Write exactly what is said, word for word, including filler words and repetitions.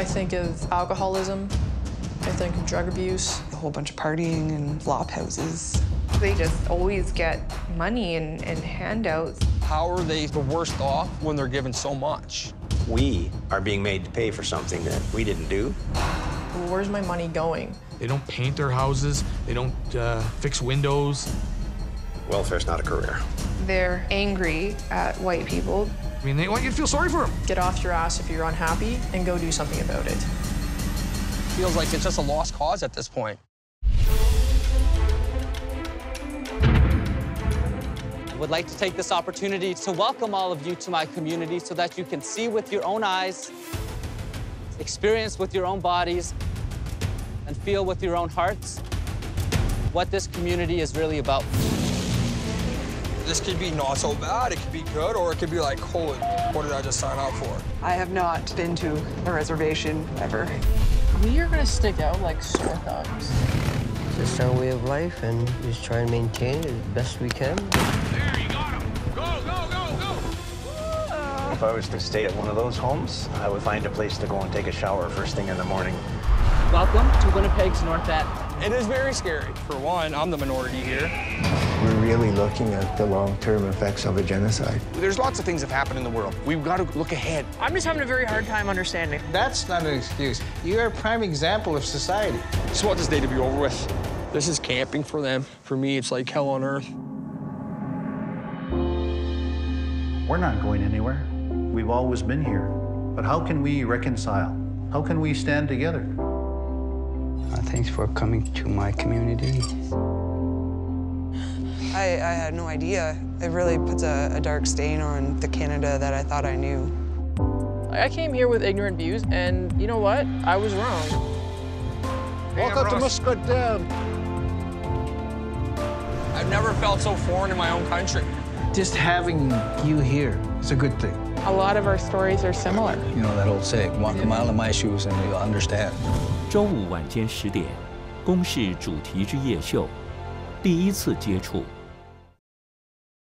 I think of alcoholism. I think of drug abuse. A whole bunch of partying and flop houses. They just always get money and, and handouts. How are they the worst off when they're given so much? We are being made to pay for something that we didn't do. Where's my money going? They don't paint their houses. They don't uh, fix windows. Welfare's not a career. They're angry at white people. I mean, they want you to feel sorry for them. Get off your ass if you're unhappy and go do something about it. Feels like it's just a lost cause at this point. I would like to take this opportunity to welcome all of you to my community so that you can see with your own eyes, experience with your own bodies, and feel with your own hearts what this community is really about. This could be not so bad, it could be good, or it could be like, holy, what did I just sign up for? I have not been to a reservation ever. We are gonna stick out like sore thumbs. It's our way of life, and just try and maintain it as best we can. There, you got him. Go, go, go, go! If I was to stay at one of those homes, I would find a place to go and take a shower first thing in the morning. Welcome to Winnipeg's North End. It is very scary. For one, I'm the minority here. We're really looking at the long-term effects of a genocide. There's lots of things that have happened in the world. We've got to look ahead. I'm just having a very hard time understanding. That's not an excuse. You're a prime example of society. I just want this day to be over with. This is camping for them. For me, it's like hell on earth. We're not going anywhere. We've always been here. But how can we reconcile? How can we stand together? Uh, thanks for coming to my community. I, I had no idea. It really puts a, a dark stain on the Canada that I thought I knew. I came here with ignorant views, and you know what? I was wrong. Hey, Welcome to Muscat Dam. I've never felt so foreign in my own country. Just having you here is a good thing. A lot of our stories are similar. You know that old saying, walk a mile in my shoes and you'll understand. 周五晚间十点，公视主题之夜秀。 第一次接触